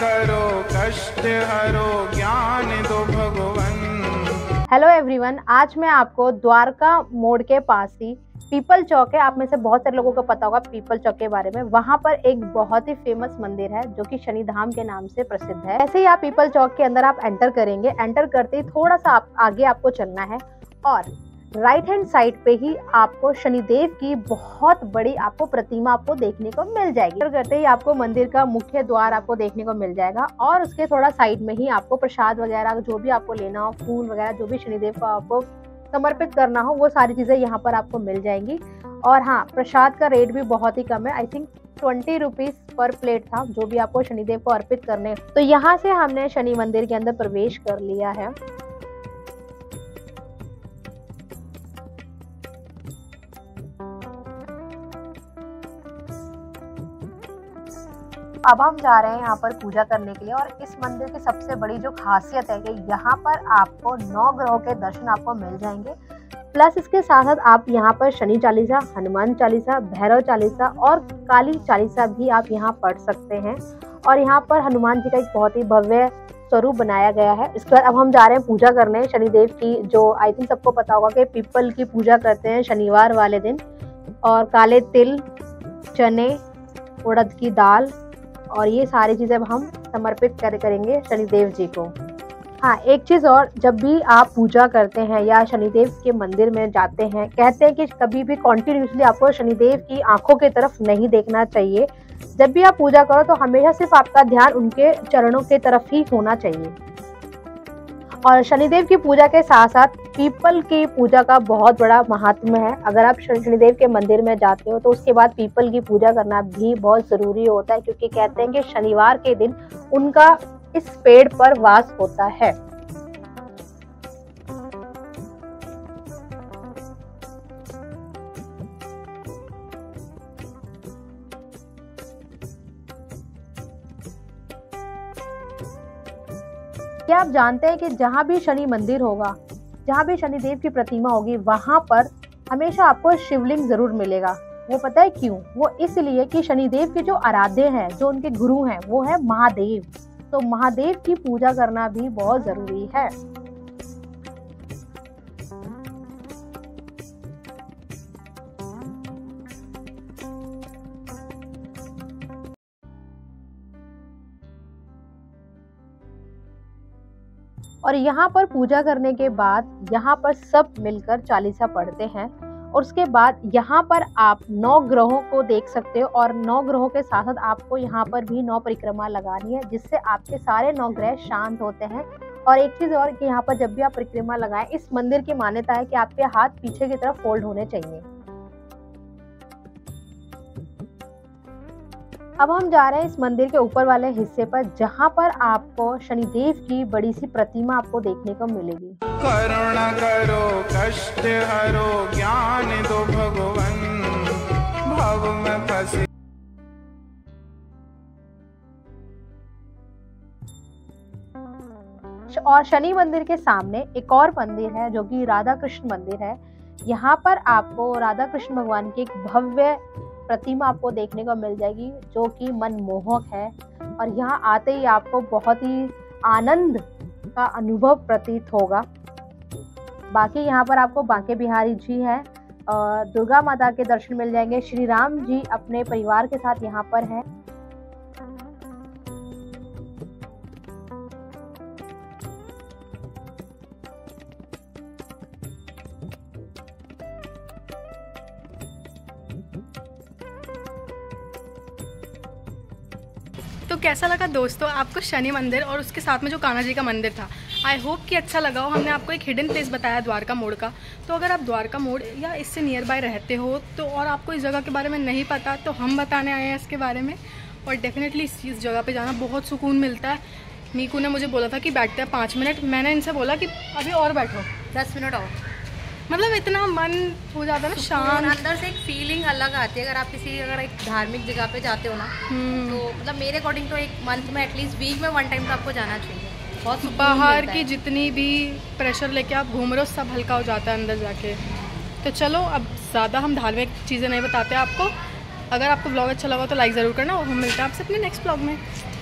करो कष्ट हरो ज्ञान दो भगवन। हेलो एवरीवन, आज मैं आपको द्वारका मोड़ के पास ही पीपल चौक है। आप में से बहुत सारे लोगों को पता होगा पीपल चौक के बारे में। वहाँ पर एक बहुत ही फेमस मंदिर है जो कि शनि धाम के नाम से प्रसिद्ध है। ऐसे ही आप पीपल चौक के अंदर आप एंटर करेंगे, एंटर करते ही थोड़ा सा आगे आपको चलना है और राइट हैंड साइड पे ही आपको शनिदेव की बहुत बड़ी आपको प्रतिमा आपको देखने को मिल जाएगी। एंटर करते ही आपको मंदिर का मुख्य द्वार आपको देखने को मिल जाएगा और उसके थोड़ा साइड में ही आपको प्रसाद वगैरह जो भी आपको लेना हो, फूल वगैरह जो भी शनिदेव को आपको समर्पित करना हो, वो सारी चीज़ें यहाँ पर आपको मिल जाएंगी। और हाँ, प्रसाद का रेट भी बहुत ही कम है। I think 20 rupees per plate था जो भी आपको शनिदेव को अर्पित करने। तो यहाँ से हमने शनि मंदिर के अंदर प्रवेश कर लिया है। अब हम जा रहे हैं यहाँ पर पूजा करने के लिए। और इस मंदिर की सबसे बड़ी जो खासियत है कि यहाँ पर आपको 9 ग्रहों के दर्शन आपको मिल जाएंगे। प्लस इसके साथ साथ आप यहाँ पर शनि चालीसा, हनुमान चालीसा, भैरव चालीसा और काली चालीसा भी आप यहाँ पढ़ सकते हैं। और यहाँ पर हनुमान जी का एक बहुत ही भव्य स्वरूप बनाया गया है। इसके बाद अब हम जा रहे हैं पूजा करने शनिदेव की, जो आई थिंक सबको पता होगा कि पीपल की पूजा करते हैं शनिवार वाले दिन। और काले तिल, चने, उड़द की दाल और ये सारी चीज़ें अब हम समर्पित करेंगे शनिदेव जी को। हाँ, एक चीज़ और, जब भी आप पूजा करते हैं या शनिदेव के मंदिर में जाते हैं, कहते हैं कि कभी भी कॉन्टिन्यूसली आपको शनिदेव की आंखों की तरफ नहीं देखना चाहिए। जब भी आप पूजा करो तो हमेशा सिर्फ आपका ध्यान उनके चरणों की तरफ ही होना चाहिए। और शनिदेव की पूजा के साथ साथ पीपल की पूजा का बहुत बड़ा महात्म्य है। अगर आप शनिदेव के मंदिर में जाते हो तो उसके बाद पीपल की पूजा करना भी बहुत ज़रूरी होता है, क्योंकि कहते हैं कि शनिवार के दिन उनका इस पेड़ पर वास होता है। क्या आप जानते हैं कि जहाँ भी शनि मंदिर होगा, जहाँ भी शनिदेव की प्रतिमा होगी, वहाँ पर हमेशा आपको शिवलिंग जरूर मिलेगा। वो पता है क्यों? वो इसलिए कि शनिदेव के जो आराध्य हैं, जो उनके गुरु हैं, वो है महादेव। तो महादेव की पूजा करना भी बहुत जरूरी है। और यहाँ पर पूजा करने के बाद यहाँ पर सब मिलकर चालीसा पढ़ते हैं और उसके बाद यहाँ पर आप 9 ग्रहों को देख सकते हो। और 9 ग्रहों के साथ साथ आपको यहाँ पर भी 9 परिक्रमा लगानी है, जिससे आपके सारे 9 ग्रह शांत होते हैं। और एक चीज़ और कि यहाँ पर जब भी आप परिक्रमा लगाएं, इस मंदिर की मान्यता है कि आपके हाथ पीछे की तरफ फोल्ड होने चाहिए। अब हम जा रहे हैं इस मंदिर के ऊपर वाले हिस्से पर, जहाँ पर आपको शनिदेव की बड़ी सी प्रतिमा आपको देखने को मिलेगी। करुणा करो कष्ट हरो ज्ञान दो भगवन भव में फंसे। और शनि मंदिर के सामने एक और मंदिर है जो कि राधा कृष्ण मंदिर है। यहाँ पर आपको राधा कृष्ण भगवान की एक भव्य प्रतिमा आपको देखने को मिल जाएगी जो कि मनमोहक है। और यहाँ आते ही आपको बहुत ही आनंद का अनुभव प्रतीत होगा। बाकी यहाँ पर आपको बांके बिहारी जी हैं और दुर्गा माता के दर्शन मिल जाएंगे। श्री राम जी अपने परिवार के साथ यहाँ पर हैं। तो कैसा लगा दोस्तों आपको शनि मंदिर और उसके साथ में जो कान्हा जी का मंदिर था? आई होप कि अच्छा लगा हो। हमने आपको एक हिडन प्लेस बताया द्वारका मोड़ का। तो अगर आप द्वारका मोड़ या इससे नियर बाय रहते हो तो और आपको इस जगह के बारे में नहीं पता, तो हम बताने आए हैं इसके बारे में। और डेफिनेटली इस जगह पे जाना बहुत सुकून मिलता है। मीकू ने मुझे बोला था कि बैठते हैं 5 मिनट, मैंने इनसे बोला कि अभी और बैठो 10 मिनट और, मतलब इतना मन हो जाता है ना शांत, अंदर से एक फीलिंग अलग आती है। अगर आप किसी एक धार्मिक जगह पे जाते हो ना, तो मतलब मेरे अकॉर्डिंग तो एक मंथ में एटलीस्ट वीक में 1 टाइम तो आपको जाना चाहिए। बहुत बाहर की जितनी भी प्रेशर लेके आप घूम रहे हो सब हल्का हो जाता है अंदर जाके। तो चलो, अब ज़्यादा हम धार्मिक चीज़ें नहीं बताते आपको। अगर आपको ब्लॉग अच्छा लगा तो लाइक ज़रूर करना और हम मिलते हैं आपसे अपने नेक्स्ट ब्लॉग में।